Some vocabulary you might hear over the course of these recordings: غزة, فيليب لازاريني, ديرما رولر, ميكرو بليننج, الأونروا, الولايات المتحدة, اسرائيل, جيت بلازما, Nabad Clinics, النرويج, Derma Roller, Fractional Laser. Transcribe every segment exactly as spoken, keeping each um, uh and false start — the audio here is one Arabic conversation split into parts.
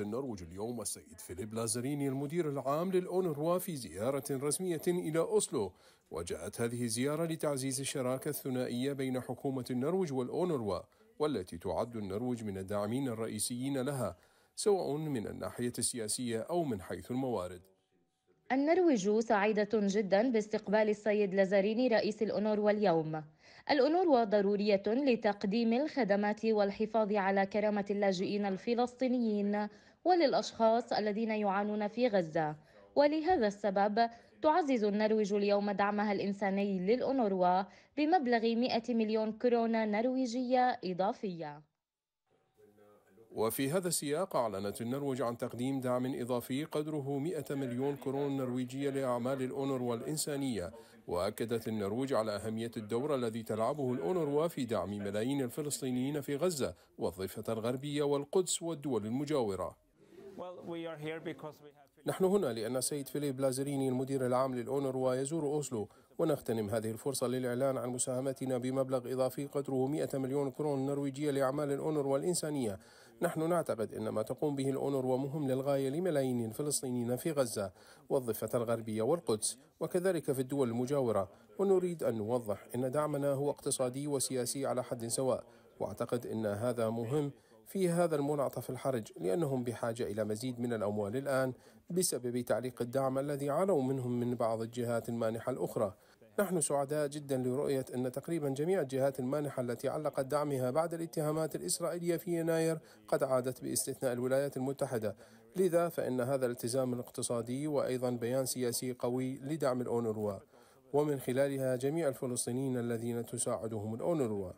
النرويج اليوم السيد فيليب لازاريني المدير العام للأونروا في زيارة رسمية إلى أوسلو، وجاءت هذه الزيارة لتعزيز الشراكة الثنائية بين حكومة النرويج والأونروا، والتي تعد النرويج من الداعمين الرئيسيين لها سواء من الناحية السياسية أو من حيث الموارد. النرويج سعيدة جدا باستقبال السيد لازاريني رئيس الأونروا اليوم. الأونروا ضرورية لتقديم الخدمات والحفاظ على كرامة اللاجئين الفلسطينيين وللأشخاص الذين يعانون في غزة، ولهذا السبب تعزز النرويج اليوم دعمها الإنساني للأونروا بمبلغ مئة مليون كورونا نرويجية إضافية. وفي هذا السياق أعلنت النرويج عن تقديم دعم إضافي قدره مئة مليون كورونا نرويجية لأعمال الأونروا الإنسانية، وأكدت النرويج على أهمية الدور الذي تلعبه الأونروا في دعم ملايين الفلسطينيين في غزة والضفة الغربية والقدس والدول المجاورة. نحن هنا لأن السيد فيليب لازاريني المدير العام للأونروا يزور أوسلو، ونغتنم هذه الفرصة للإعلان عن مساهمتنا بمبلغ إضافي قدره مئة مليون كرون نرويجية لأعمال الأونروا الإنسانية. نحن نعتقد أن ما تقوم به الأونروا مهم للغاية لملايين الفلسطينيين في غزة والضفة الغربية والقدس، وكذلك في الدول المجاورة، ونريد أن نوضح أن دعمنا هو اقتصادي وسياسي على حد سواء، وأعتقد أن هذا مهم في هذا المنعطف الحرج، لأنهم بحاجة إلى مزيد من الأموال الآن بسبب تعليق الدعم الذي عانوا منهم من بعض الجهات المانحة الأخرى. نحن سعداء جدا لرؤية أن تقريبا جميع الجهات المانحة التي علقت دعمها بعد الاتهامات الإسرائيلية في يناير قد عادت باستثناء الولايات المتحدة، لذا فإن هذا الالتزام الاقتصادي وأيضا بيان سياسي قوي لدعم الأونروا، ومن خلالها جميع الفلسطينيين الذين تساعدهم الأونروا.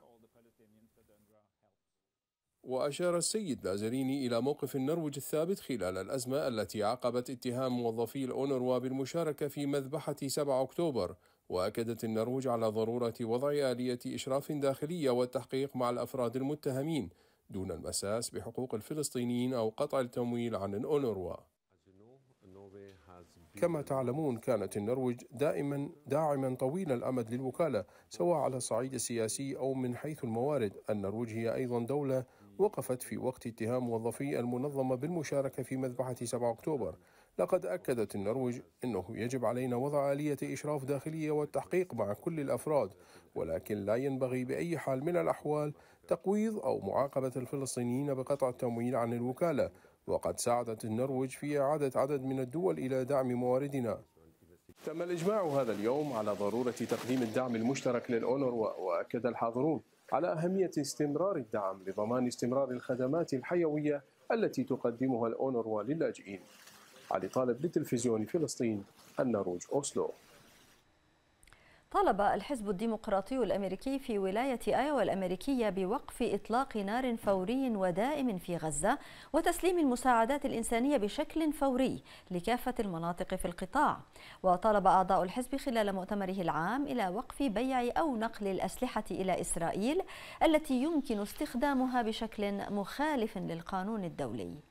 وأشار السيد لازاريني إلى موقف النرويج الثابت خلال الأزمة التي عقبت اتهام موظفي الأونروا بالمشاركة في مذبحة سبعة أكتوبر، وأكدت النرويج على ضرورة وضع آلية إشراف داخلية والتحقيق مع الأفراد المتهمين دون المساس بحقوق الفلسطينيين أو قطع التمويل عن الأونروا. كما تعلمون، كانت النرويج دائما داعما طويل الأمد للوكالة سواء على الصعيد السياسي أو من حيث الموارد. النرويج هي أيضا دولة وقفت في وقت اتهام موظفي المنظمة بالمشاركة في مذبحة سبعة أكتوبر. لقد أكدت النرويج أنه يجب علينا وضع آلية إشراف داخلية والتحقيق مع كل الأفراد، ولكن لا ينبغي بأي حال من الأحوال تقويض أو معاقبة الفلسطينيين بقطع التمويل عن الوكالة، وقد ساعدت النرويج في إعادة عدد من الدول إلى دعم مواردنا. تم الإجماع هذا اليوم على ضرورة تقديم الدعم المشترك للأونروا، وأكد الحاضرون على أهمية استمرار الدعم لضمان استمرار الخدمات الحيوية التي تقدمها الأونروا للاجئين. علي طالب لتلفزيون فلسطين، النرويج، أوسلو. طالب الحزب الديمقراطي الأمريكي في ولاية آيوا الأمريكية بوقف إطلاق نار فوري ودائم في غزة وتسليم المساعدات الإنسانية بشكل فوري لكافة المناطق في القطاع. وطالب أعضاء الحزب خلال مؤتمره العام إلى وقف بيع أو نقل الأسلحة إلى إسرائيل التي يمكن استخدامها بشكل مخالف للقانون الدولي.